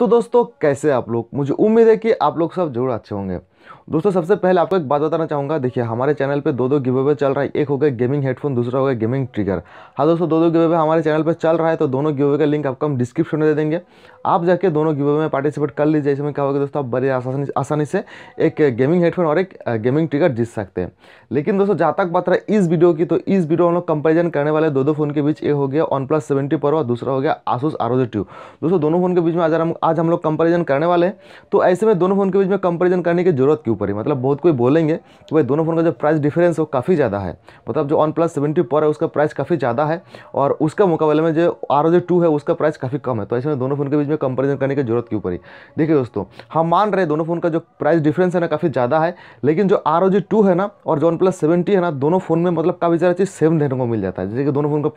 तो दोस्तों कैसे आप लोग, मुझे उम्मीद है कि आप लोग सब जरूर अच्छे होंगे। दोस्तों सबसे पहले आपको एक बात बताना चाहूँगा। देखिए हमारे चैनल पे दो गिव अवे चल रहा है, एक हो गया गेमिंग हेडफोन, दूसरा हो गया गेमिंग ट्रिगर। हाँ दोस्तों दो गिव अवे हमारे चैनल पे चल रहा है, तो दोनों गिव अवे का लिंक आपको हम डिस्क्रिप्शन में दे देंगे। आप जाके दोनों गिव अवे में पार्टिसिपेट कर लीजिए। इसमें क्या होगा दोस्तों, आप बड़ी आसानी से एक गेमिंग हेडफोन और एक गेमिंग ट्रिगर जीत सकते हैं। लेकिन दोस्तों जहाँ तक बात रहा इस वीडियो की, तो इस वीडियो हम लोग कंपेरिजन करने वाले दो फ़ोन के बीच। एक हो गया OnePlus 7T Pro और दूसरा हो गया ASUS ROG Phone 2। दोस्तों दोनों फ़ोन के बीच में आज हम लोग कंपेरिजन करने वाले हैं। तो ऐसे में दोनों फ़ोन के बीच में कंपेरिजन करने की जरूरत के ऊपर ही, मतलब बहुत कोई बोलेंगे कि भाई दोनों फ़ोन का जो प्राइस डिफरेंस वो काफ़ी ज़्यादा है। मतलब जो OnePlus 7T Pro है उसका प्राइस काफ़ी ज़्यादा है और उसका मुकाबले में जो ROG 2 है उसका प्राइस काफ़ी कम है। तो ऐसे में दोनों फ़ोन के बीच में कंपेरिजन करने की जरूरत के ऊपर ही। देखिए दोस्तों हम मान रहे हैं दोनों फ़ोन का जो प्राइस डिफरेंस है ना काफ़ी ज़्यादा है, लेकिन जो ROG 2 है ना और जो OnePlus 7T है ना, दोनों फ़ोन में मतलब काफ़ी सारी चीज़ सेम देखने को मिल जाता है। जैसे कि दोनों फ़ोन का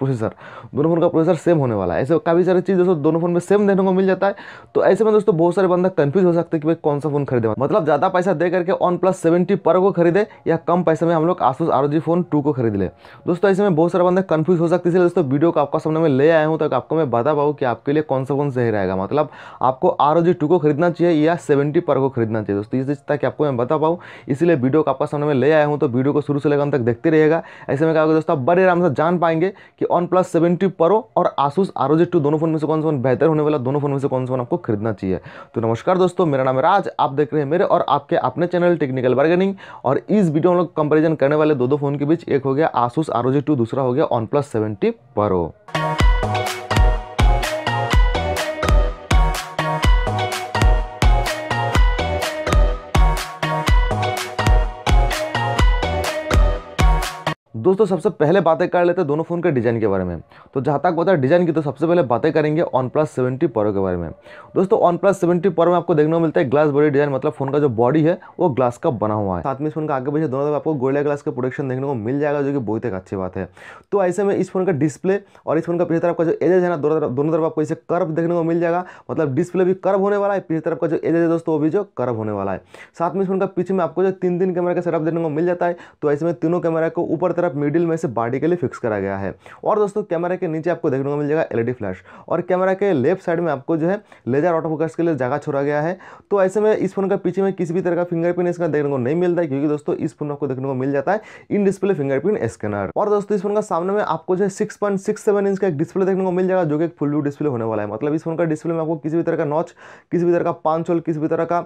प्रोसेसर सेम होने वाला है, ऐसे काफ़ी सारी चीज़ दोस्तों दोनों फ़ोन में सेम देखने को मिल जाता है। तो ऐसे में दोस्तों बहुत सारे बंदा कंफ्यूज हो सकते हैं कि भाई कौन सा फ़ोन खरीदे, मतलब ज़्यादा पैसा दे करके OnePlus 7T Pro को खरीदे या कम पैसे में हम लोग ASUS ROG Phone 2 को खरीद ले। दोस्तों ऐसे में बहुत सारे बंदे कंफ्यूज हो सकते हैं, इसलिए दोस्तों वीडियो को आपका सामने में ले आया हूं ताकि आपको मैं बता पाऊँ कि आपके लिए कौन सा फोन सही रहेगा। मतलब आपको ROG 2 को खरीदना चाहिए या 7T Pro को खरीदना चाहिए दोस्तों, इस ताकि आपको मैं बता पाऊँ, इसलिए वीडियो को आपका सामने में ले आया हूँ। तो वीडियो को शुरू से लेकर अंत तक देखते रहिएगा। ऐसे में क्या होगा दोस्तों, आप बड़े आराम से जान पाएंगे कि OnePlus 7T Pro और ASUS ROG 2 दोनों फोन में से कौन सा फोन बेहतर होने वाला, दोनों फोन में से कौन सा फोन आपको खरीदना चाहिए। तो नमस्कार दोस्तों, मेरा नाम है राज, आप देख रहे हैं मेरे और आपके अपने चैनल टेक्निकल बार्गेनिंग। और इस वीडियो में हम लोग कंपैरिजन करने वाले दो फोन के बीच, एक हो गया ASUS ROG 2, दूसरा हो गया OnePlus 7T Pro। दोस्तों सबसे पहले बातें कर लेते हैं दोनों फ़ोन के डिज़ाइन के बारे में। तो जहाँ तक बता डिज़ाइन की, तो सबसे पहले बातें करेंगे OnePlus 7T Pro के बारे में। दोस्तों OnePlus 7T Pro में आपको देखने को मिलता है ग्लास बॉडी डिज़ाइन, मतलब फ़ोन का जो बॉडी है वो ग्लास का बना हुआ है। साथ में इस फोन का आगे पीछे दोनों तरफ आपको गोरिल्ला ग्लास का प्रोटेक्शन देखने को मिल जाएगा, जो कि बहुत एक अच्छी बात है। तो ऐसे में इस फोन का डिस्प्ले और इस फोन का पीछे तरफ का जो एजेस है ना, दोनों तरफ आपको इसे कर्व देखने को मिल जाएगा। मतलब डिस्प्ले भी कर्व होने वाला है, पीछे तरफ का जो एजेस है दोस्तों वो भी जो कर्व होने वाला है। साथ में इस फोन का पीछे में आपको जो तीन कैमरा का सेटअप देखने को मिल जाता है। तो ऐसे में तीनों कैमरा को ऊपर तरफ मिडिल में से बॉडी के लिए फिक्स करा गया है। और दोस्तों कैमरा के नीचे आपको देखने को मिल जाएगा एलईडी फ्लैश, और कैमरा के लेफ्ट साइड में आपको जो है लेजर ऑटोफोकस के लिए जगह छोड़ा गया है। तो ऐसे में इस फोन का पीछे में किसी भी तरह का फिंगरप्रिंट इसका देखने को नहीं मिलता है, क्योंकि दोस्तों इस फोन आपको देखने को मिल जाता है इन डिस्प्ले फिंगरप्रिंट स्कैनर। और दोस्तों इस फोन का सामने में आपको जो है 6.67 इंच का एक डिस्प्ले देखने को मिल जाएगा, जो कि एक फुल डिस्प्ले होने वाला है। मतलब इस फोन का डिस्प्ले में आपको किसी भी तरह का नॉच, किसी भी तरह का पांच होल, किसी भी तरह का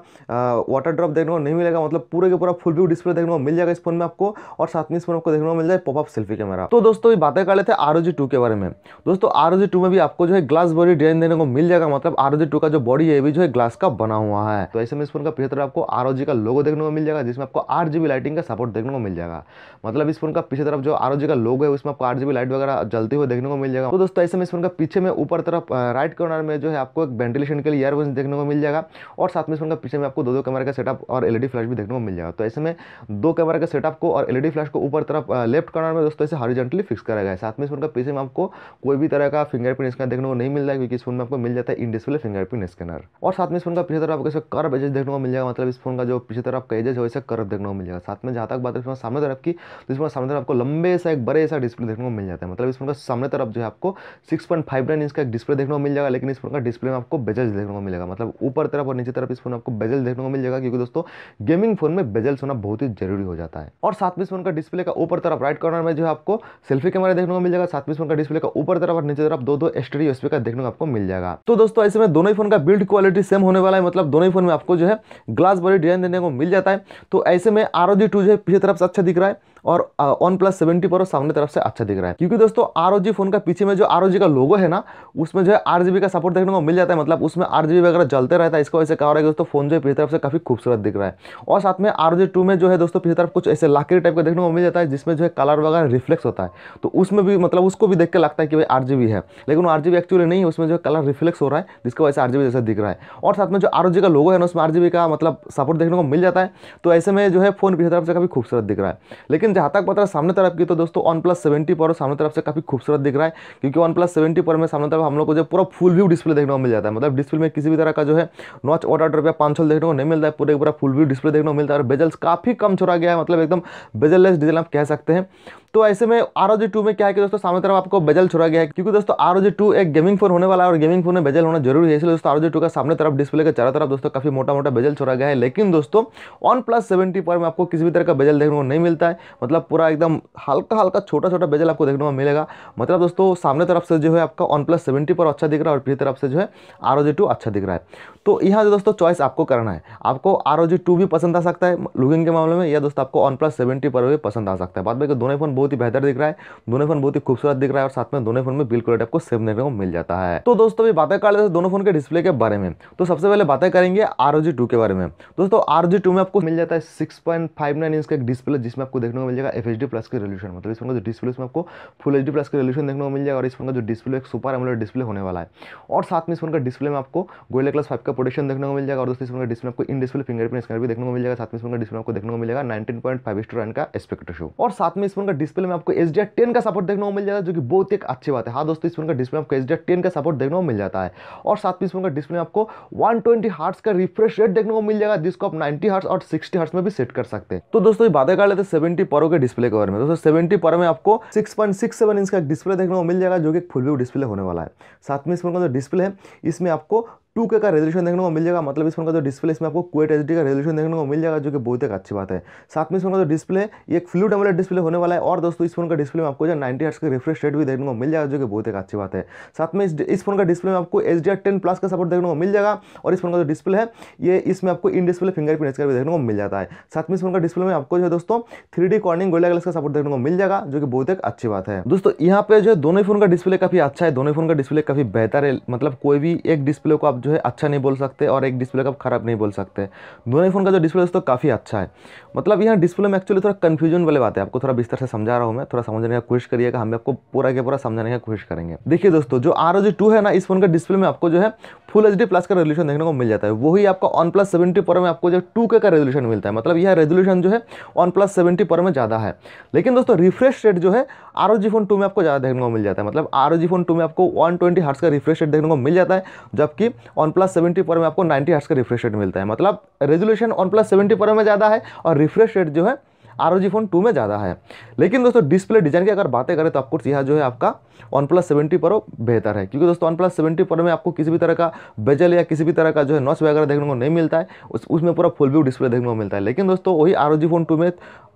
वाटर ड्रॉप देखने को नहीं मिलेगा। मतलब पूरे के पूरा फुल व्यू डिस्प्ले देखने को मिल जाएगा इस फोन में आपको। और साथ में इस फोन आपको देखने को मिल जाए पॉपअप सेल्फी कैमरा। तो दोस्तों ये बातें कर लेते हैं ROG 2 के बारे में। दोस्तों ROG 2 में भी आपको जो है ग्लास बॉडी डिजाइन देने को मिल जाएगा। मतलब ROG 2 का जो बॉडी है ये भी जो है ग्लास का बना हुआ है। तो ऐसे में इस फोन का पीछे तरफ आपको ROG का लोगो देखने को मिल जाएगा, जिसमें आपको 8GB लाइटिंग का सपोर्ट देखने को मिल जाएगा। मतलब इस फोन का पीछे तरफ जो ROG का लोगो है उसमें आपको 8GB लाइट वगैरह जलते हुए देखने को मिल जाएगा। तो दोस्तों ऐसे में इस फोन का पीछे में ऊपर तरफ राइट कॉर्नर में जो है आपको एक वेंटिलेशन के लिए ईयरफोन देखने को मिल जाएगा। और साथ में इस फोन का पीछे में आपको दो कैमरा का सेटअप और एलईडी फ्लैश भी देखने को मिल जाएगा। तो ऐसे में दो कैमरा का सेटअप को और एलईडी फ्लैश को ऊपर तरफ लेफ्ट कॉर्नर में दोस्तों इसे हॉरिजॉन्टली फिक्स करा गया है। साथ में इस फोन का पीछे में आपको कोई भी तरह का फिंगरप्रिंट स्कैनर देखने को नहीं मिल रहा है, क्योंकि इस फोन में आपको मिल जाता है इन डिस्प्ले फिंगरप्रिंट स्कैनर। और साथ में इस फोन का पीछे तरफ आपको इसका कर्व एजेस देखने को मिल जाएगा। मतलब इस फोन का जो पीछे तरफ का एजेस है इसका कर्व देखने को मिल जाएगा। साथ में जहाँ तक बात है इसमें सामने तरफ की, तो इसमें सामने तरफ आपको लंबे सा एक बड़े सा डिस्प्ले देखने को मिल जाता है। मतलब इस फोन का सामने तरफ जो है आपको 6.59 इंच का एक डिस्प्ले देखने को मिल जाएगा, लेकिन इस फोन का डिस्प्ले में आपको बेजल्स देखने को मिलेगा। मतलब ऊपर तरफ और नीचे तरफ इस फोन आपको बेजल देखने को मिल जाएगा, क्योंकि दोस्तों गेमिंग फोन में बेजल्स होना बहुत ही जरूरी हो जाता है। और साथ में इस फोन का डिस्प्ले का ऊपर तरफ राइट कॉर्नर में जो है आपको सेल्फी कैमरा देखने को मिल जाएगा। साथ में इस फोन का डिस्प्ले का ऊपर तरफ और नीचे तरफ दो एचडी यूएसबी का देखने को आपको मिल जाएगा। तो दोस्तों ऐसे में दोनों ही फोन का बिल्ड क्वालिटी सेम होने वाला है। मतलब दोनों ही फोन में आपको जो है ग्लास बॉडी डिजाइन देने को मिल जाता है। तो ऐसे में ROG 2 जो है पीछे तरफ से अच्छा दिख रहा है और OnePlus 7T Pro सामने तरफ से अच्छा दिख रहा है, क्योंकि दोस्तों ROG फोन का पीछे में जो ROG का लोगो है ना उसमें जो है 8GB का सपोर्ट देखने को मिल जाता है। मतलब उसमें 8GB वगैरह जलते रहता है, इसका वजह से क्या हो रहा है दोस्तों फोन जो है पीछे तरफ से काफी खूबसूरत दिख रहा है। और साथ में ROG 2 में जो है दोस्तों पीछे तरफ कुछ ऐसे लाकड़ी टाइप का देखने को मिल जाता है, जिसमें जो है कलर वगैरह रिफ्लेक्ट होता है। तो उसमें भी मतलब उसको भी देख के लगता है कि भाई RGB है, लेकिन वो RGB एक्चुअली नहीं है, उसमें जो है कलर रिफ्लेक्ट हो रहा है, जिसकी वजह से RGB जैसा दिख रहा है। और साथ में जो ROG का लोगो है ना उसमें RGB का मतलब सपोर्ट देखने को मिल जाता है। तो ऐसे में जो है फोन पीछे तरफ से काफी खूबसूरत दिख रहा है। लेकिन जहाँ तक बता सामने तरफ की, तो दोस्तों OnePlus 7T Pro सामने तरफ से काफी खूबसूरत दिख रहा है, क्योंकि OnePlus 7T Pro में सामने तरफ हम लोग को जो पूरा फुल व्यू डिस्प्ले देखने को मिल जाता है। मतलब डिस्प्ले में किसी भी तरह का जो है नॉच वाटर ड्रॉप या पांच होल देखने को नहीं मिलता है, पूरे पूरा फुल व्यू डिस्प्ले देखने को मिलता है। और बेजल्स काफी कम छोड़ा गया है, मतलब एकदम बेजललेस डिजाइन आप कह सकते हैं। तो ऐसे में ROG 2 में क्या है कि दोस्तों सामने तरफ आपको बेजल छोड़ा गया है, क्योंकि दोस्तों ROG 2 एक गेमिंग फोन होने वाला है और गेमिंग फोन में बेजल होना जरूरी है, इसलिए दोस्तों ROG 2 का सामने तरफ डिस्प्ले के चारों तरफ दोस्तों काफी मोटा मोटा बेजल छोड़ा गया है। लेकिन दोस्तों OnePlus 7T Pro में आपको किसी भी तरह का बेजल देखने को नहीं मिलता है, मतलब पूरा एकदम हल्का हल्का छोटा छोटा बेजल आपको देखने को मिलेगा। मतलब दोस्तों सामने तरफ से जो है आपका OnePlus 7T Pro अच्छा दिख रहा है और पीछे तरफ से जो है ROG 2 अच्छा दिख रहा है। तो यहाँ जो दोस्तों चॉइस आपको करना है, आपको ROG 2 भी पसंद आ सकता है लुकिंग के मामले में, या दोस्तों आपको OnePlus 7T Pro भी पसंद आ सकता है। बाद में दोनों फोन बहुत ही बेहतर दिख रहा है, दोनों फोन बहुत ही खूबसूरत दिख रहा है और साथ में दोनों फोन में बिल्ड क्वालिटी आपको सेम देखने को मिल जाता है। तो दोस्तों भी बातें कर लेते हैं दोनों फोन के डिस्प्ले के बारे में। तो सबसे पहले बातें करेंगे ROG 2 के बारे में। दोस्तों ROG 2 में आपको मिल जाता है 6.59 इंच का एक डिस्प्ले, जिसमें आपको देखने को मिल जाएगा FHD प्लस के रेजोल्यूशन, मतलब इस फोन का जो डिस्प्ले उसमें आपको फुल HD प्लस के रेजोल्यूशन देखने को मिल जाएगा और इस फोन का जो डिस्प्ले एक सुपर एमोलेड डिस्प्ले होने वाला है। और साथ में इस फोन का डिस्प्ले में आपको गोरिल्ला ग्लास 5 का प्रोटेक्शन देखने को मिल जाएगा और दोस्तों इस फोन का डिस्प्ले आपको इन डिस्प्ले फिंगरप्रिंट स्कैनर भी देखने को मिल जाएगा। साथ में इस फोन का डिस्प्ले आपको देखने को मिलेगा 19.5:9 का एस्पेक्ट रेशियो और साथ में इस फोन का डिस्प्ले में आपको HDR10 का सपोर्ट देखने को मिल जाता है, जो कि बहुत एक अच्छी बात है। हाँ दोस्तों, इस फोन का डिस्प्ले में आपको HDR10 का सपोर्ट देखने को मिल जाता है और साथ में इस फोन का डिस्प्ले में आपको 120 हर्ट्ज का रिफ्रेश रेट देखने को मिल जाएगा, जिसको आप 90 हर्ट्ज और 60 हर्ट्ज में भी सेट कर सकते हैं। तो दोस्तों बातें कर लेते हैं 7T Pro के डिस्प्ले के बारे में। दोस्तों 7T Pro में आपको 6.67 इंच का डिस्प्ले देखने को मिल जाएगा, जो कि फुल व्यू डिस्प्ले होने वाला है। साथ में इस फोन का जो डिस्प्ले है इसमें आपको 2K का रेजोल्यूशन देखने को मिल जाएगा, मतलब इस फोन का जो डिस्प्ले इसमें आपको क्वाड एचडी का रेजोल्यूशन देखने को मिल जाएगा, जो कि बहुत एक अच्छी बात है। साथ में इस फोन का जो डिस्प्ले है ये एक फ्लूइड AMOLED डिस्प्ले होने वाला है और दोस्तों इस फोन का डिस्प्ले में आपको जो 90 हर्ट्ज का रिफ्रेश रेट भी देखने को मिल जाएगा, जो कि बहुत एक अच्छी बात है। साथ में इस फोन का डिस्प्ले में आपको HDR10 Plus का सपोर्ट देखने को मिल जाएगा और इस फोन का जो डिस्प्ले है ये इसमें आपको इन डिस्प्ले फिंगरप्रिंट स्कैनर भी देखने को मिल जाता है। साथ में इस फोन का डिस्प्ले में आपको जो है दोस्तों 3D कॉर्निंग गोरिल्ला ग्लास का सपोर्ट देखने को मिल जाएगा, जो कि बहुत एक अच्छी बात है। दोस्तों यहाँ पे जो दोनों फोन का डिस्प्ले काफी अच्छा है, दोनों फोन का डिस्प्ले काफी बेहतर है, मतलब कोई भी एक डिस्प्ले को आप जो है अच्छा नहीं बोल सकते और एक डिस्प्ले का आप खराब नहीं बोल सकते। दोनों फोन का जो डिस्प्ले दोस्तों काफ़ी अच्छा है, मतलब यहाँ डिस्प्ले में एक्चुअली थोड़ा कंफ्यूजन वाली बात है, आपको थोड़ा बिस्तर से समझा रहा हूँ मैं, थोड़ा समझने का कोशिश करिएगा, हम आपको पूरा के पूरा समझाने का कोशिश करेंगे। देखिए दोस्तों जो ROG 2 है ना, इस फोन का डिस्प्ले में आपको जो है फुल HD प्लस का रेजोल्यूशन देखने को मिल जाता है। वही आपका OnePlus 7T Pro में आपको जो 2K का रेजोल्यूशन मिलता है, मतलब यह रेजोल्यूशन जो है OnePlus 7T Pro में ज़्यादा है, लेकिन दोस्तों रिफ्रेश रेट जो है ROG Phone 2 में आपको ज़्यादा देखने को मिल जाता है। मतलब ROG Phone 2 में आपको 120 हर्ट्ज का रिफ्रेश रेट देखने को मिल जाता है, जबकि OnePlus 7T Pro में आपको 90 हर्ट्ज का रिफ्रेश रेट मिलता है। मतलब रेजोल्यूशन OnePlus 7T Pro में ज़्यादा है और रिफ्रेश रेट जो है ROG Phone 2 में ज़्यादा है। लेकिन दोस्तों डिस्प्ले डिज़ाइन की अगर बातें करें तो आपको यह जो है आपका OnePlus 7T Pro बेहतर है, क्योंकि दोस्तों OnePlus 7T Pro में आपको किसी भी तरह का बेजल या किसी भी तरह का जो है नॉच वगैरह देखने को नहीं मिलता है, उसमें पूरा फुल व्यू डिस्प्ले देखने को मिलता है। लेकिन दोस्तों वही ROG Phone 2 में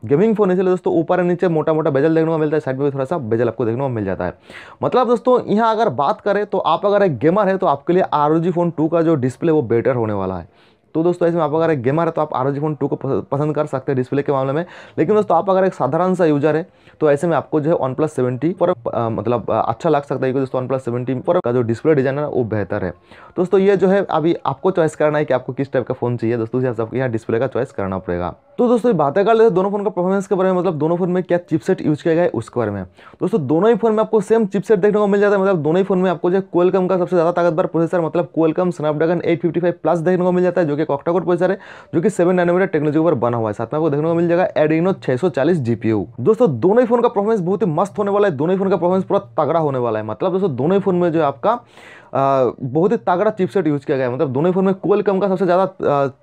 गेमिंग फोन है, इसलिए दोस्तों ऊपर और नीचे मोटा मोटा बेजल देखने को मिलता है, साइड में भी थोड़ा सा बेजल आपको देखने को मिल जाता है। मतलब दोस्तों यहाँ अगर बात करें तो आप अगर एक गेमर है तो आपके लिए ROG Phone 2 का जो डिस्प्ले वो बेटर होने वाला है। तो दोस्तों इसमें आप अगर एक गेमर है तो आप ROG Phone 2 को पसंद कर सकते हैं डिस्प्ले के मामले में। लेकिन दोस्तों आप अगर एक साधारण सा यूजर है तो ऐसे में आपको जो है OnePlus 7T Pro मतलब अच्छा लग सकता है, क्योंकि दोस्तों OnePlus 7T Pro का जो डिस्प्ले डिजाइन है वो बेहतर है। दोस्तों ये जो है अभी आपको चॉइस करना है कि आपको किस टाइप का फोन चाहिए, दोस्तों आपको यहाँ डिस्प्ले का चॉइस करना पड़ेगा। तो दोस्तों बातें कर लेते हैं दोनों फोन का परफॉर्मेंस के बारे में, मतलब दोनों फोन में क्या चिपसेट यूज किया गया है उसके बारे में। दोस्तों दोनों ही फोन में आपको सेम चिपसेट देखने को मिल जाता है, मतलब दोनों ही फोन में आपको जो Qualcomm का सबसे ज़्यादा ताकतवर प्रोसेसर मतलब Qualcomm Snapdragon 855 Plus देखने को मिल जाता है, जो कि ऑक्टाकोर प्रोसेसर है, जो कि 7 नैनोमीटर टेक्नोलॉजी पर बना हुआ है। साथ में आपको देखने को मिल जाएगा Adreno 640 GPU। दोस्तों दोनों ही फोन का परफॉर्मेंस बहुत ही मस्त होने वाला है, दोनों ही फोन का परफॉर्मेंस पूरा तगड़ा होने वाला है। मतलब दोस्तों दोनों ही फोन में जो आपका बहुत ही तगड़ा चिपसेट यूज किया गया है, मतलब दोनों ही फोन में Qualcomm का सबसे ज़्यादा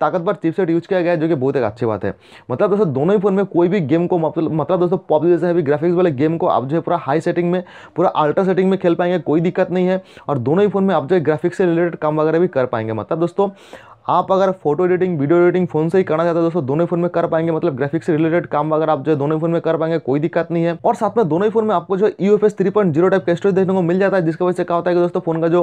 ताकतवर चिपसेट यूज किया गया है, जो कि बहुत एक अच्छी बात है। मतलब दोस्तों दोनों ही फोन में कोई भी गेम को मतलब दोस्तों पॉप जैसे हैवी ग्राफिक्स वाले गेम को आप जो है पूरा हाई सेटिंग में पूरा अल्ट्रा सेटिंग में खेल पाएंगे, कोई दिक्कत नहीं है। और दोनों ही फोन में आप जो है ग्राफिक्स से रिलेटेड काम वगैरह भी कर पाएंगे, मतलब दोस्तों आप अगर photo editing video editing phone से ही करना चाहते हो दोस्तों दोनों फोन में कर पाएंगे, मतलब ग्राफिक्स से रिलेटेड काम अगर आप जो है दोनों फोन में कर पाएंगे, कोई दिक्कत नहीं है। और साथ में दोनों ही फोन में आपको जो UFS 3.0 टाइप का स्टोरेज देखने को मिल जाता है, जिसकी वजह से क्या होता है कि दोस्तों फोन का जो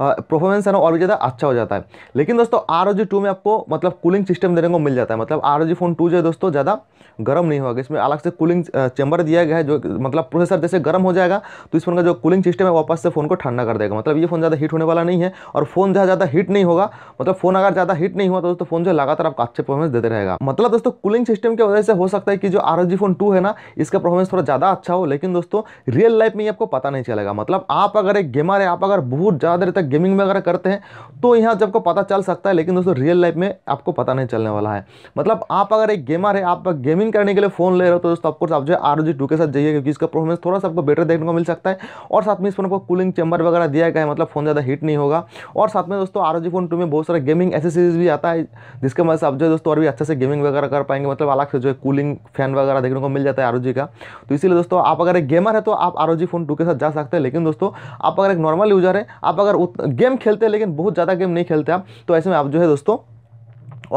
परफॉर्मेंस है ना और भी ज़्यादा अच्छा हो जाता है। लेकिन दोस्तों ROG 2 में आपको मतलब कूलिंग सिस्टम देने को मिल जाता है, मतलब ROG Phone 2 जो है दोस्तों ज़्यादा गर्म नहीं होगा, इसमें अलग से कूलिंग चैम्बर दिया गया है, जो मतलब प्रोसेसर जैसे गर्म हो जाएगा तो इस फोन का जो कूलिंग सिस्टम है वापस से फोन को ठंडा कर देगा। मतलब ये फोन ज़्यादा हीट होने वाला नहीं है और फोन ज़्यादा हीट नहीं होगा, मतलब फोन अगर ज़्यादा हीट नहीं हुआ तो दोस्तों फोन जो लगातार आपको अच्छे परफॉर्मेंस देते रहेगा। मतलब दोस्तों कूलिंग सिस्टम की वजह से हो सकता है कि जो ROG Phone 2 है ना इसका परफॉर्मेंस थोड़ा ज़्यादा अच्छा हो, लेकिन दोस्तों रियल लाइफ में आपको पता नहीं चलेगा। मतलब आप अगर एक गेमर है, आप अगर बहुत ज़्यादा देर गेमिंग वगैरह करते हैं तो यहाँ आपको पता चल सकता है, लेकिन दोस्तों रियल लाइफ में आपको पता नहीं चलने वाला है। मतलब आप अगर एक गेमर है, आप गेमिंग करने के लिए फ़ोन ले रहे हो तो दोस्तों ऑफकोर्स आप जो है ROG 2 के साथ जाइए, क्योंकि इसका परफॉर्मेंस थोड़ा सा आपको बेटर देखने को मिल सकता है। और साथ में इस फोन को कूलिंग चैम्बर वगैरह दिया गया है, मतलब फ़ोन ज़्यादा हीट नहीं होगा। और साथ में दोस्तों ROG Phone 2 में बहुत सारे गेमिंग एसेसरीज भी आता है, जिसके वजह से आप जो है दोस्तों और भी अच्छे से गेमिंग वगैरह कर पाएंगे। मतलब अलग से जो है कूलिंग फैन वगैरह देखने को मिल जाता है ROG का। तो इसीलिए दोस्तों आप अगर एक गेमर है तो आप ROG Phone 2 के साथ जा सकते हैं। लेकिन दोस्तों आप अगर एक नॉर्मल यूजर है, आप अगर गेम खेलते हैं लेकिन बहुत ज़्यादा गेम नहीं खेलते आप, तो ऐसे में आप जो है दोस्तों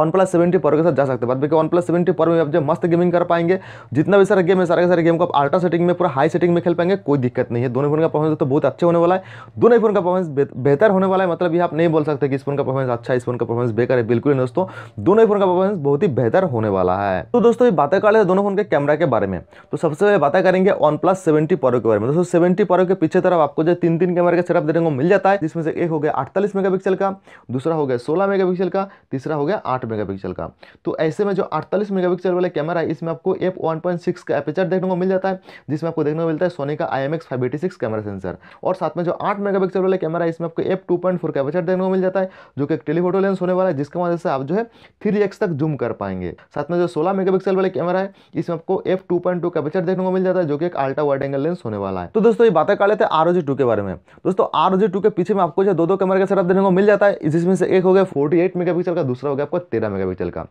OnePlus 7T Pro के साथ जा सकते हैं। बात देखिए OnePlus 7T Pro में आप जब मस्त गेमिंग कर पाएंगे, जितना भी सारा गेम है सारे के सारे गेम को आप अल्ट्रा सेटिंग में पूरा हाई सेटिंग में खेल पाएंगे, कोई दिक्कत नहीं है। दोनों फोन का परफॉर्मेंस तो बहुत अच्छे होने वाला है, दोनों फोन का परफॉर्मेंस बेहतर होने वाला है। मतलब ये आप नहीं बोल सकते कि इस फोन का परफॉर्मेंस अच्छा है, इस फोन का परफॉर्मेंस बेकार है, बिल्कुल नहीं दोस्तों। दोनों फोन का परफॉर्मेंस बहुत ही बेहतर होने वाला है। तो दोस्तों ये बातें कर ले दोनों फोन के कैमरा के बारे में। तो सबसे पहले बातें करेंगे OnePlus 7T Pro के बारे में। दोस्तों 7T Pro के पीछे तरफ आपको जो तीन कैमरे का सेटअप देखने को मिल जाता है, जिसमें से एक हो गया 48 मेगापिक्सल का, दूसरा हो गया 16 मेगापिक्सल का, तीसरा हो गया 8 मेगापिक्सल का। तो ऐसे में जो 48 मेगापिक्सल वाला कैमरा है, इसमें आपको f1.6 का एपर्चर देखने को मिल जाता है, जिसमें आपको देखने को मिलता है सोनी का IMX 586 कैमरा सेंसर। और साथ में जो 8 मेगापिक्सल वाला कैमरा है, इसमें आपको f2.4 का एपर्चर देखने को मिल जाता है, जो कि एक टेलीफोटो लेंस होने वाला है, जिसकी वजह से आप जो है 3x तक जूम कर पाएंगे। साथ में जो 16 मेगापिक्सल वाला कैमरा है, इसमें आपको f2.2 का एपर्चर देखने को मिल जाता है, जो कि एक अल्ट्रा वाइड एंगल लेंस होने वाला है। तो दोस्तों ये बातें कर लेते हैं ROG 2 के बारे में। दोस्तों ROG 2 के पीछे में आपको जो दो कैमरे का सेटअप देखने को मिल जाता है, जिसमें से एक हो गया 48 मेगापिक्सल का, दूसरा हो गया आपको 13 मेगापिक्सल का।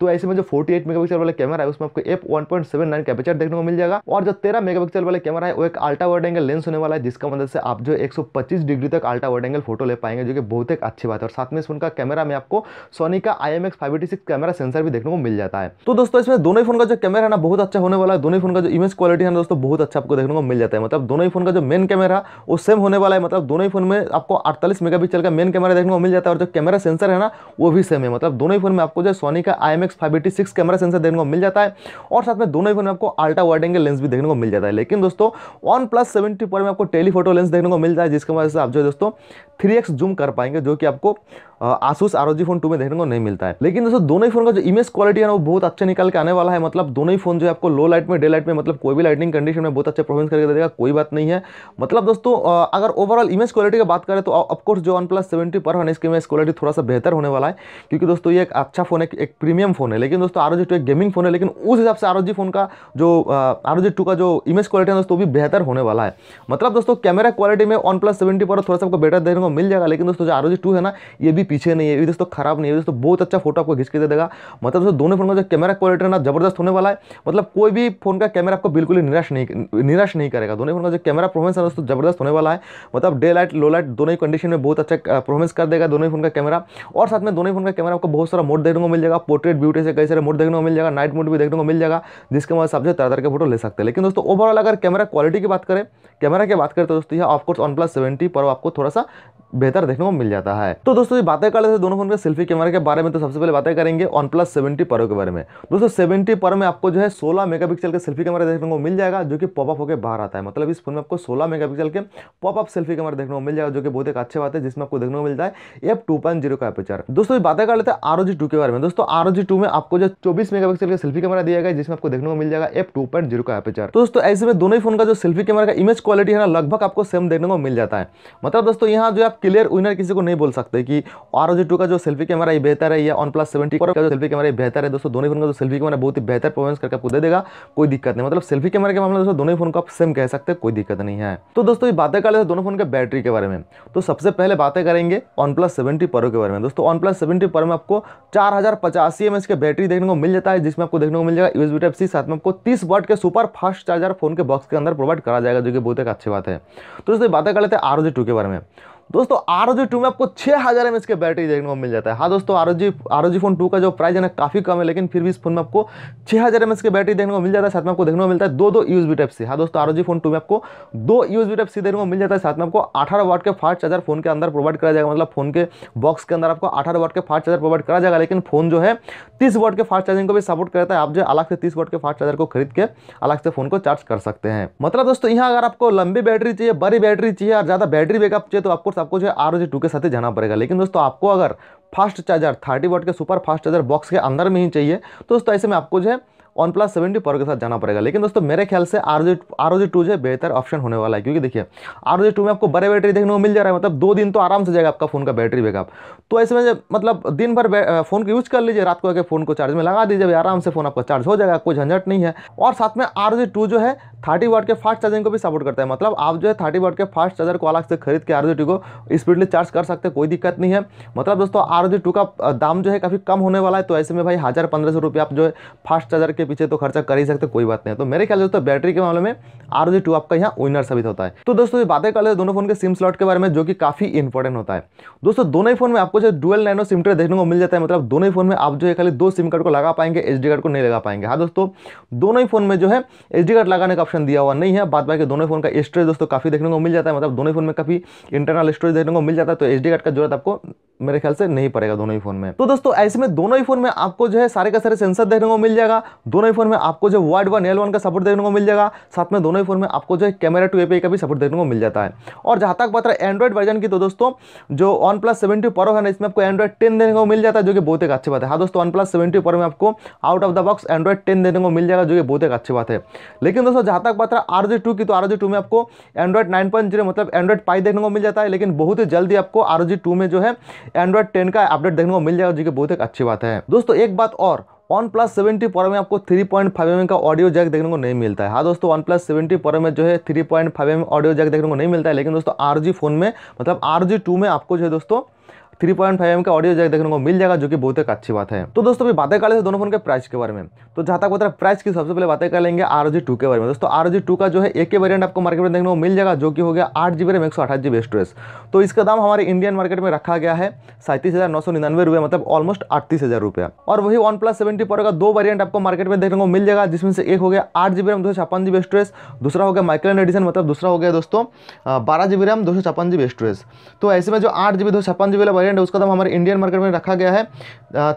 तो ऐसे में जो 48 मेगापिक्सल वाला कैमरा है, उसमें आपको f1.79 का एपर्चर देखने को मिल जाएगा। और जो 13 मेगापिक्सल वाला कैमरा है, वो एक अल्ट्रा वाइड एंगल लेंस होने वाला है, जिसका मदद से आप जो 125 डिग्री तक अल्ट्रा वाइड एंगल फोटो ले पाएंगे, जो कि बहुत एक अच्छी बात है। और साथ में इस फोन का कैमरा में आपको सोनी का IMX 586 कैमरा सेंसर भी देखने को मिल जाता है। तो दोस्तों इसमें दोनों फोन का जो कैमरा है ना, बहुत अच्छा होने वाला है। दोनों फोन का जो इमेज क्वालिटी है ना दोस्तों, बहुत अच्छा आपको देखने को मिल जाता है। मतलब दोनों फोन का जो मेन कैमरा वो सेम होने वाला है। मतलब दोनों फोन में आपको 48 मेगापिक्सल का मेन कैमरा देखने को मिल जाता है, और जो कैमरा सेंसर है ना वो भी सेम है। मतलब दोनों फोन में आपको जो सोनी का IMX 586 कैमरा सेंसर देखने को मिल जाता है, और साथ में दोनों फोन में आपको अल्ट्रा वाइड एंगल लेंस भी देखने को मिल जाता है। लेकिन दोस्तों OnePlus 7T Pro में आपको टेलीफोटो लेंस देखने को मिल जाता है, जिसकी वजह से आप जो दोस्तों 3x जूम कर पाएंगे, जो कि आपको ASUS ROG Phone 2 में देखने को नहीं मिलता है। लेकिन दोस्तों दोनों ही फोन का जो इमेज क्वालिटी है ना, वो बहुत अच्छा निकल के आने वाला है। मतलब दोनों ही फोन जो है आपको लो लाइट में, डे लाइट में, मतलब कोई भी लाइटिंग कंडीशन में बहुत अच्छा परफॉर्मेंस करके दे देगा, कोई बात नहीं है। मतलब दोस्तों अगर ओवरऑल इमेज क्वालिटी की बात करें तो ऑफकोर्स जो OnePlus 7T Pro है, इसकी इमेज क्वालिटी थोड़ा सा बेहतर होने वाला है, क्योंकि दोस्तों ये एक अच्छा फोन है, एक प्रीमियम फोन है। लेकिन दोस्तों ROG 2 एक गेमिंग फोन है, लेकिन उस हिसाब से ROG 2 का जो इमेज क्वालिटी है दोस्तों, वो भी बेहतर होने वाला है। मतलब दोस्तों कैमरा क्वालिटी में OnePlus 7T Pro थोड़ा सा आपको बेटर देखने को मिल जाएगा। लेकिन दोस्तों जो ROG 2 है ना, ये भी पीछे नहीं है, ये दोस्तों खराब नहीं है, दोस्तों बहुत अच्छा फोटो आपको खींच के दे देगा। मतलब दोस्तों दोनों फोन का जो कैमरा क्वालिटी है ना, जबरदस्त होने वाला है। मतलब कोई भी फोन का कैमरा आपको बिल्कुल ही निराश नहीं करेगा। दोनों फोन का जो कैमरा परफॉर्मेंस है दोस्तों, जबरदस्त होने वाला है। मतलब डे लाइट, लो लाइट, दोनों ही कंडीशन में बहुत अच्छा परफॉर्मेंस कर देगा दोनों फोन का कैमरा। और साथ में दोनों फोन का कैमरा आपको बहुत सारा मोड देखने को मिल जाएगा, पोर्ट्रेट, ब्यूटी से कई सारे मोड देखने को मिल जाएगा, नाइट मोड भी देखने को मिल जाएगा, जिसके वजह से आप जो तरह तरह के फोटो ले सकते हैं। लेकिन दोस्तों ओवरऑल अगर कैमरा की बात करें तो दोस्तों यह ऑफकोर्स OnePlus 7T Pro आपको थोड़ा सा बेहतर देखने को मिल जाता है। तो दोस्तों ये बातें कर लेते हैं दोनों फोन के सेल्फी कैमरा के बारे में। तो सबसे पहले बातें करेंगे OnePlus 7T Pro के बारे में। दोस्तों 7T Pro में आपको जो है 16 मेगापिक्सल का सेल्फी कैमरा देखने को मिल जाएगा, जो कि पॉपअप होकर बाहर आता है। मतलब इस फोन में आपको 16 मेगापिक्सल के पॉपअप सेल्फी कैमरा देखने को मिल जाएगा, जो कि बहुत एक अच्छी बात है, जिसमें आपको देखने को मिलता है f2.0 का एपर्चर। दोस्तों ये बातें कर लेते हैं ROG 2 के बारे में। दोस्तों ROG 2 में आपको जो 24 मेगापिक्सल का सेल्फी कैमरा दिया गया, जिसमें आपको देखने को मिल जाएगा f2.0 का एपर्चर। तो दोस्तों ऐसे में दोनों फोन का जो सेल्फी कैमरा का इमेज क्वालिटी है ना, लगभग आपको सेम देखने को मिल जाता है। मतलब दोस्तों यहाँ जो क्लियर विनर किसी को नहीं बोल सकते कि ROG 2 का जो सेल्फी कैमरा ये बेहतर है या OnePlus 7T Pro का जो सेल्फी कैमरा ये बेहतर है। दोस्तों दोनों फोन का जो सेल्फी कैमरा बहुत ही बेहतर परफॉर्मेंस करके आपको दे देगा, कोई दिक्कत नहीं। मतलब सेल्फी कैमरा के मामले में दोस्तों दोनों फोन को आप सेम कह सकते हैं, कोई दिक्कत नहीं है। तो दोस्तों ये बातें कर लेते हैं दोनों फोन के बैटरी के बारे में। तो सबसे पहले बातें करेंगे OnePlus 7T Pro के बारे में। दोस्तों OnePlus 7T Pro में आपको 4085 mAh की बैटरी देखने को मिल जाता है, जिसमें आपको देखने को मिल जाएगा USB Type-C। साथ में आपको 30 वाट के सुपर फास्ट चार्जर फोन के बॉक्स के अंदर प्रोवाइड करा जाएगा, जो कि बहुत एक अच्छी बात है। तो दोस्तों बातें कर लेते हैं ROG 2 के बारे में। दोस्तों ROG 2 में आपको 6000 mAh की बैटरी देखने को मिल जाता है। हाँ दोस्तों ROG Phone 2 का जो प्राइस है ना, काफ़ी कम है, लेकिन फिर भी इस फोन में आपको 6000 mAh की बैटरी देखने को मिल जाता है। साथ में आपको देखने को मिलता है दो USB Type-C। हाँ दोस्तों ROG Phone 2 में आपको 2 USB Type-C देखने को मिल जाता है। साथ में आपको 18 वाट के फास्ट चार्जर फोन के अंदर प्रोवाइड करा जाएगा। मतलब फोन के बॉक्स के अंदर आपको 18 वाट के फास्ट चार्जर प्रोवाइड करा जाएगा। लेकिन फोन जो है 30 वाट के फास्ट चार्जिंग को भी सपोर्ट करता है। आप जो अलग से 30 वाट के फास्ट चार्जर को खरीद के अलग से फोन को चार्ज कर सकते हैं। मतलब दोस्तों यहाँ अगर आपको लंबी बैटरी चाहिए, बड़ी बैटरी चाहिए और ज़्यादा बैटरी बैकअप चाहिए, तो आपको जो है ROG 2 के साथ ही जाना पड़ेगा। लेकिन दोस्तों आपको अगर फास्ट चार्जर 30 वाट के सुपर फास्ट चार्जर बॉक्स के अंदर में ही चाहिए, तो दोस्तों ऐसे में आपको जो है OnePlus 7T Pro के साथ जाना पड़ेगा। लेकिन दोस्तों मेरे ख्याल से ROG 2 जो बेहतर ऑप्शन होने वाला है, क्योंकि देखिए ROG 2 में आपको बड़े बैटरी देखने को मिल जा रहा है, मतलब 2 दिन तो आराम से जाएगा आपका फ़ोन का बैटरी बैकअप। तो ऐसे में मतलब दिन भर फ़ोन को यूज़ कर लीजिए, रात को आकर फ़ोन को चार्ज में लगा दीजिए, आराम से फ़ोन आपका चार्ज हो जाएगा, कोई झंझट नहीं है। और साथ में ROG 2 जो है 30 वाट के फास्ट चार्जिंग को भी सपोर्ट करता है, मतलब आप जो है 30 वाट के फास्ट चार्जर को अलग से खरीद के ROG 2 को स्पीडली चार्ज कर सकते हैं, कोई दिक्कत नहीं है। मतलब दोस्तों ROG 2 का दाम जो है काफ़ी कम होने वाला है, तो ऐसे में भाई 1000-1500 रुपये आप जो है फास्ट चार्जर के पीछे तो खर्चा कर ही सकते, कोई बात नहीं। तो मेरे ख्याल से दोस्तों बैटरी के मामले में ROG 2 आपका यहाँ विनर साबित होता है। तो दोस्तों बातें कर ले दोनों फोन के सिम स्लॉट के बारे में, जो कि काफ़ी इंपॉर्टेंट होता है। दोस्तों दोनों ही फोन में आपको जो डुअल नैनो सिम ट्रे देखने को मिल जाता है, मतलब दोनों ही फोन में आप जो है खाली 2 सिम कार्ड को लगा पाएंगे, SD कार्ड को नहीं लगा पाएंगे। हाँ दोस्तों दोनों ही फोन में जो है SD कार्ड लगाने का ऑप्शन दिया हुआ नहीं है। बाद बाकी दोनों फोन का स्टोरेज दोस्तों काफ़ी देखने को मिल जाता है, मतलब दोनों ही फोन में काफ़ी इंटरनल स्टोरेज देखने को मिल जाता है, तो SD कार्ड का जरूरत आपको मेरे ख्याल से नहीं पड़ेगा दोनों ही फोन में। तो दोस्तों ऐसे में दोनों ही फोन में आपको जो है सारे का सारे सेंसर देखने को मिल जाएगा, दोनों ही फोन में आपको जो Wide 1 L1 का सपोर्ट देखने को मिल जाएगा, साथ में दोनों ही फोन में आपको जो है कैमरा 2 API का भी सपोर्ट देखने को मिल जाता है। और जहाँ तक बात रहा एंड्रॉइड वर्जन की, तो दोस्तों जो OnePlus 7T Pro है ना, इसमें आपको Android 10 देखने को मिल जाता है, जो कि बहुत एक अच्छी बात है। हाँ दोस्तों OnePlus 7T Pro में आपको out of the box Android 10 देखने को मिल जाएगा, जो कि बहुत एक अच्छी बात है। लेकिन दोस्तों जहाँ तक बात रहा ROG 2 की, तो ROG 2 में आपको Android 9.0 मतलब Android 5 देखने को मिल जाता है, लेकिन बहुत ही जल्दी आपको ROG 2 में जो है Android 10 का अपडेट देखने को मिल जाएगा, जो कि बहुत एक अच्छी बात है। दोस्तों एक बात और, OnePlus 7T Pro में आपको 3.5mm का ऑडियो जैक देखने को नहीं मिलता है। हाँ दोस्तों OnePlus 7T Pro में जो है 3.5mm ऑडियो जैक देखने को नहीं मिलता है, लेकिन दोस्तों ROG फोन में मतलब ROG 2 में आपको जो है दोस्तों 3.5mm का ऑडियो जैक देखने को मिल जाएगा, जो कि बहुत एक अच्छी बात है। तो दोस्तों भी बातें कर लेते दोनों फोन के प्राइस के बारे में। तो जहाँ तक बता प्राइस की सबसे पहले बातें कर लेंगे ROG 2 के बारे में। दोस्तों ROG 2 का जो है एक ही वेरिएंट आपको मार्केट में देखने को मिल जाएगा, जो कि हो गया 8GB RAM 128GB स्टोरेज। तो इसका दाम हमारे इंडियन मार्केट में रखा गया है 37,999 रुपये, मतलब ऑलमोस्ट 38,000 रुपये। और वही OnePlus 7T Pro का 2 वेरिएंट आपको मार्केट में देखने को मिल जाएगा, जिसमें से एक हो गया 8GB RAM 256GB स्टोरेज, दूसरा हो गया माइक्रोन एडिशन, मतलब दूसरा हो गया दोस्तों 12GB RAM 256GB स्टोरेज। तो ऐसे में जो 8GB 256GB वाला वेरिएंट उसका दाम हमारे इंडियन मार्केट में रखा गया है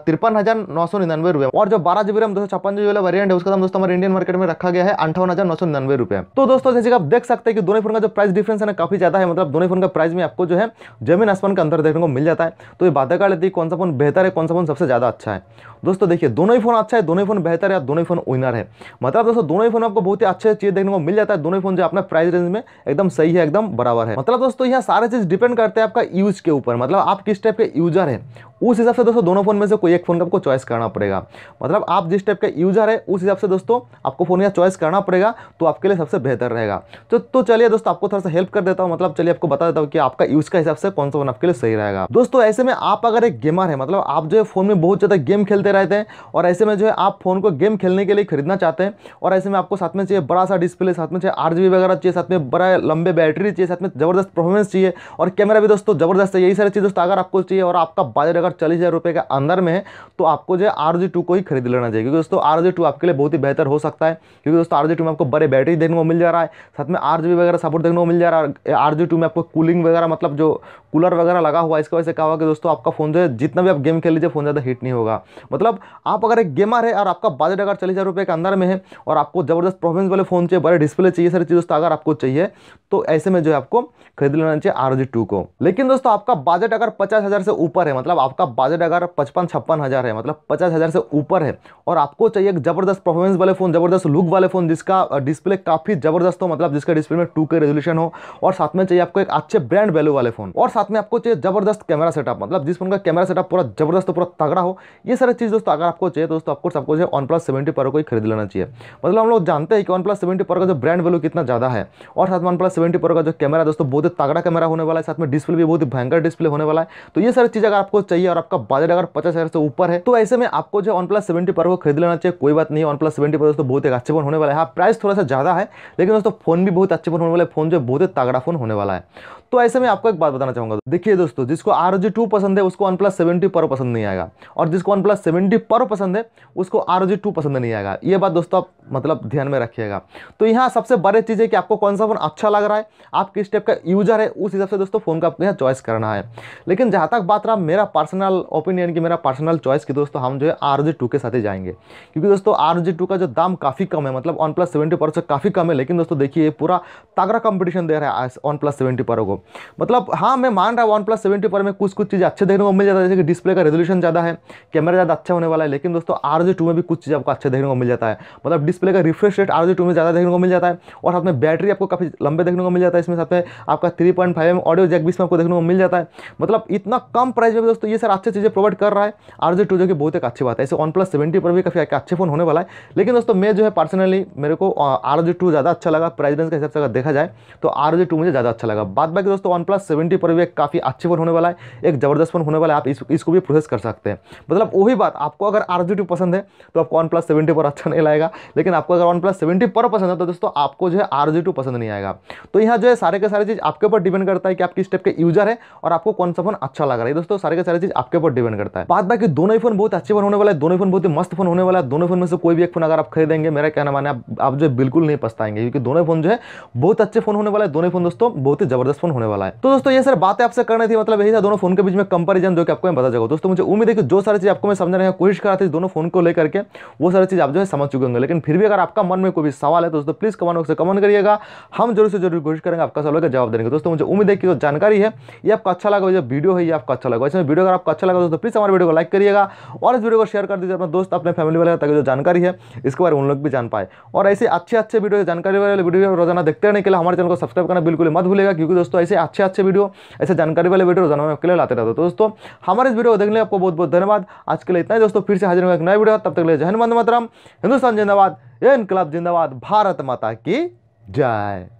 53,999 रुपये, और जो 12GB RAM 256GB वाला वेरिएंट है उसका दाम दोस्तों हमारे इंडियन मार्केट में रखा गया है 58,999 रुपये। तो दोस्तों जैसे कि आप देख सकते हैं कि दोनों फोन का जो प्राइस डिफरेंस है ना काफी ज्यादा है, मतलब दोनों फोन का प्राइस में आपको जो है जमीन आसमान का अंतर देखने को मिल जाता है। तो ये बातें कर लेती है कौन सा फोन बेहतर है, कौन सा फोन सबसे ज्यादा अच्छा है। दोस्तों देखिए दोनों ही फोन अच्छा है, दोनों ही फोन बेहतर है, दोनों ही फोन विनर है। मतलब दोस्तों दोनों ही फोन आपको बहुत ही अच्छे चीज देखने को मिल जाता है, दोनों ही फोन जो अपना प्राइस रेंज में एकदम सही है, एकदम बराबर है। मतलब दोस्तों यहाँ सारे चीज डिपेंड करते हैं आपका यूज के ऊपर, मतलब आप किस टाइप के यूजर है उस हिसाब से दोस्तों दोनों फोन में से कोई एक फोन का आपको चॉइस करना पड़ेगा। मतलब आप जिस टाइप का यूजर है उस हिसाब से दोस्तों आपको फोन का चॉइस करना पड़ेगा, तो आपके लिए सबसे बेहतर रहेगा। तो चलिए दोस्तों आपको थोड़ा सा हेल्प कर देता हूँ, मतलब चलिए आपको बता देता हूँ कि आपका यूज का हिसाब से कौन सा फोन आपके लिए सही रहेगा। दोस्तों ऐसे में आप अगर एक गेमर है, मतलब आप जो है फोन में बहुत ज़्यादा गेम खेलते रहते हैं, और ऐसे में जो है आप फोन को गेम खेलने के लिए खरीदना चाहते हैं, और ऐसे में आपको साथ में चाहिए बड़ा सा डिस्प्ले, साथ में चाहिए RGB वगैरह चाहिए, साथ में बड़ा लंबे बैटरी चाहिए, साथ में ज़बरदस्त परफॉर्मेंस चाहिए, और कैमरा भी दोस्तों ज़बरदस्त है, यही सारी चीज़ दोस्तों अगर आपको चाहिए और आपका बजट अगर 40,000 रुपये के अंदर में है, तो आपको जो है ROG 2 को ही खरीद लेना चाहिए, क्योंकि दोस्तों ROG 2 आपके लिए बहुत ही बेहतर हो सकता है। क्योंकि दोस्तों ROG 2 में आपको बड़े बैटरी देखने को मिल जा रहा है, साथ में RGB वगैरह सपोर्ट देखने को मिल जा रहा है, ROG 2 में आपको कूलिंग वगैरह मतलब जो कूलर वगैरह लगा हुआ है, इसकी वजह से क्या हुआ कि दोस्तों आपका फोन जो है जितना भी आप गेम खेल लीजिए फोन ज़्यादा हीट नहीं होगा। मतलब आप अगर एक गेमर है और आपका बजट अगर 40,000 रुपये के अंदर में है, और आपको ज़बरदस्त परफॉर्मेंस वाले फोन चाहिए, बड़े डिस्प्ले चाहिए, सारी चीज़ दोस्तों अगर आपको चाहिए, तो ऐसे में जो है आपको खरीद लेना चाहिए ROG 2 को। लेकिन दोस्तों आपका बजट अगर 50,000 से ऊपर है, मतलब आपका बजट अगर 55-56,000 है, मतलब 50,000 से ऊपर है, और आपको चाहिए एक जबरदस्त परफॉर्मेंस वाले फोन, जबरदस्त लुक वाले फोन, जिसका डिस्प्ले काफी जबरदस्त हो, मतलब जिसका डिस्प्ले में 2K रेजोल्यूशन हो, और साथ में चाहिए आपको एक अच्छे ब्रांड वैल्यू वाले फोन, और साथ में आपको चाहिए जबरदस्त कैमरा सेटअप, मतलब जिस फोन का कैमरा सेटअप पूरा जबरदस्त पूरा तगड़ा हो, ये सारी चीज दोस्तों अगर आपको चाहिए दोस्तों आपको सबको जो OnePlus 7T Pro को ही खरीद लेना चाहिए। मतलब हम लोग जानते हैं कि OnePlus 7T Pro का जो ब्रांड वैल्यू कितना ज्यादा है, और साथ में OnePlus 7T Pro का जो कैमरा दोस्तों बहुत ही तगड़ा कैमरा होने वाला है, साथ में डिस्प्ले भी बहुत ही भयंकर डिस्प्ले होने वाला है। तो ये सारी चीज अगर आपको चाहिए और आपका बजट अगर 50,000 से ऊपर है, तो ऐसे में आपको जो OnePlus 7T Pro को खरीद लेना चाहिए, कोई बात नहीं। OnePlus 7T Pro दोस्तों बहुत एक अच्छे फोन होने वाला है। हाँ प्राइस थोड़ा सा ज़्यादा है, लेकिन दोस्तों फोन भी बहुत अच्छे फोन होने वाला है, फोन जो बहुत ही तगड़ा फोन होने वाला है। तो ऐसे में आपको एक बात बताना चाहूँगा, देखिए दोस्तों जिसको ROG 2 पसंद है उसको OnePlus 7T Pro पसंद नहीं आएगा, और जिसको OnePlus 7T Pro पसंद है उसको ROG 2 पसंद नहीं आएगा। ये बात दोस्तों आप मतलब ध्यान में रखिएगा। तो यहाँ सबसे बड़ी चीज़ है कि आपको कौन सा फोन अच्छा लग रहा है, आप किस टाइप का यूजर है, उस हिसाब से दोस्तों फोन का आपको यहाँ चॉइस करना है। लेकिन जहाँ तक बात रहा मेरा पर्सनल ओपिनियन की, मेरा पर्सनल चॉइस की, दोस्तों हम जो है ROG 2 के साथ ही जाएंगे, क्योंकि दोस्तों ROG 2 का जो दाम काफ़ी कम है, मतलब OnePlus 7T Pro से काफ़ी कम है। लेकिन दोस्तों देखिए पूरा तगड़ा कंपटीशन दे रहा है OnePlus 7T Pro को। मतलब हाँ मैं मान रहा है OnePlus 7T Pro में कुछ कुछ चीज़ अच्छे देखने को मिल जाता है, जैसे कि डिस्प्ले का रेजोल्यूशन ज़्यादा है, कैमरा ज़्यादा अच्छा होने वाला है। लेकिन दोस्तों ROG 2 में भी कुछ चीज़ आपको अच्छे देखने को मिल जाता है, मतलब डिस्प्ले का रिफ्रेश रेट ROG 2 में ज़्यादा देखने को मिल जाता है, और साथ में बैटरी आपको काफ़ी लंबे देखने को मिल जाता है। इसमें साथ में आपका 3.5mm ऑडियो जैक भी इसमें आपको देखने को मिल जाता है। मतलब इतना कम प्राइस में भी दोस्तों ये सर अच्छी चीज़ें प्रोवाइड कर रहा है ROG 2, जो कि बहुत एक अच्छी बात है। इसे OnePlus 7T Pro भी काफ़ी अच्छे फोन होने वाला है। लेकिन दोस्तों मैं जो है पर्सनली मेरे को ROG 2 ज़्यादा अच्छा लगा, प्राइस रेंज के हिसाब से अगर देखा जाए तो ROG 2 मुझे ज़्यादा अच्छा लगा। बाद बाकी दोस्तों OnePlus 7T Pro भी एक काफ़ी अच्छे फोन होने वाला है, एक ज़बरदस्त फोन होने वाला है। आप इसको भी प्रोसेस कर सकते हैं। मतलब वही बात, आपको अगर ROG 2 पसंद है तो आपको OnePlus 7T Pro अच्छा नहीं लगेगा, लेकिन आपको अगर OnePlus 7T Pro पसंद है तो दोस्तों आपको जो है ROG 2 पसंद नहीं आएगा। तो यहाँ जो है सारे के सारे चीज़ आपके ऊपर डिपेंड करता है कि आप किस टाइप के यूजर है और आपको कौन सा फोन अच्छा लग रहा है। दोस्तों सारे के सारे चीज़ आपके ऊपर डिपेंड करता है। बात बाकी दोनों ही फोन बहुत अच्छे फोन होने वाला है, दोनों फोन बहुत ही मस्त फोन होने वाला है। दोनों फोन में से कोई भी एक फोन अगर आप खरीदेंगे, मेरा कहना माने आप जो बिल्कुल नहीं पछताएंगे, क्योंकि दोनों फोन जो है बहुत अच्छे फोन होने वाला है। दोनों फोन दोस्तों बहुत ही जबरदस्त फोन होने वाला है। तो दोस्तों ये सर बातें आपसे करनी थी, मतलब यही था दोनों फोन के बीच में कंपेरिजन, जो कि आपको मैं बता जाऊंगा। दोस्तों मुझे उम्मीद है कि जो सारी चीज़ आपको मैं समझाने की कोशिश कर रहा था दोनों फोन को लेकर के, वो सारी चीज़ आप जो है समझ चुके होंगे। लेकिन फिर भी अगर आपका मन में कोई भी सवाल है दोस्तों, प्लीज़ कमेंट करिएगा, हम जरूर से जरूर कोशिश करेंगे आपका सवाल का जवाब देने का। दोस्तों मुझे उम्मीद है कि जो जानकारी है ये आपको अच्छा लगा, जो वीडियो है ये आपको अच्छा लगा। इसमें वीडियो अगर आपको अच्छा लगा दोस्तों प्लीज़ हमारे वीडियो को लाइक करिएगा और इस वीडियो को शेयर कर दीजिए अपने दोस्त अपने फैमिली वाले, ताकि जो जानकारी है इसके बारे में उन लोग भी जान पाए। और ऐसे अच्छे अच्छे वीडियो जानकारी वाले वीडियो रोजाना देखते रहने के लिए हमारे चैनल को सब्सक्राइब करना बिल्कुल मत भूलिएगा, क्योंकि दोस्तों ऐसे अच्छे अच्छे वीडियो, ऐसे जानकारी वाले वीडियो रोजाना मैं आपके लिए लाते रहता हूं। तो दोस्तों हमारे इस वीडियो को देखने के लिए आपको बहुत बहुत धन्यवाद। आज के लिए इतना ही दोस्तों, फिर से हाजिर होगा एक नया वीडियो। तब तक के लिए जय हिंद, वंदे मातरम, हिंदुस्तान जिंदाबाद, इनकलाब जिंदाबाद, भारत माता की जय।